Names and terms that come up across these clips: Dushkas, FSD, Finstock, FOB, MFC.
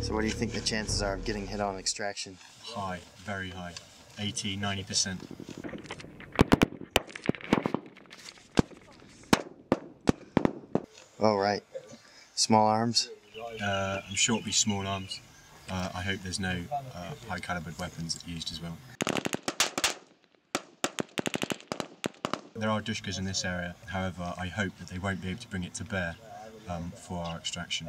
So what do you think the chances are of getting hit on extraction? High, very high, 80, 90%. Oh, right. Small arms? I'm sure it'll be small arms. I hope there's no high calibered weapons used as well. There are Dushkas in this area, however, I hope that they won't be able to bring it to bear for our extraction.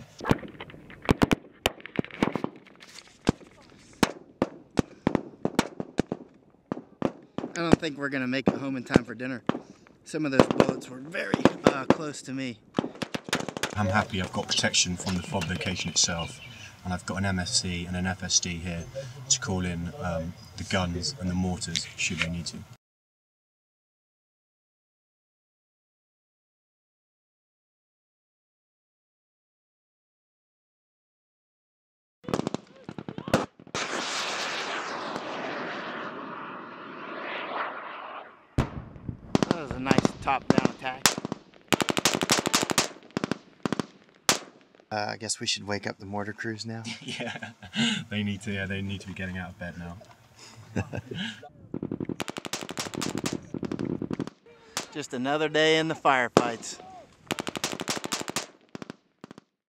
I don't think we're going to make it home in time for dinner. Some of those bullets were very close to me. I'm happy I've got protection from the FOB location itself, and I've got an MFC and an FSD here to call in the guns and the mortars should we need to. That was a nice top-down attack. I guess we should wake up the mortar crews now. Yeah, they need to be getting out of bed now. Just another day in the firefights.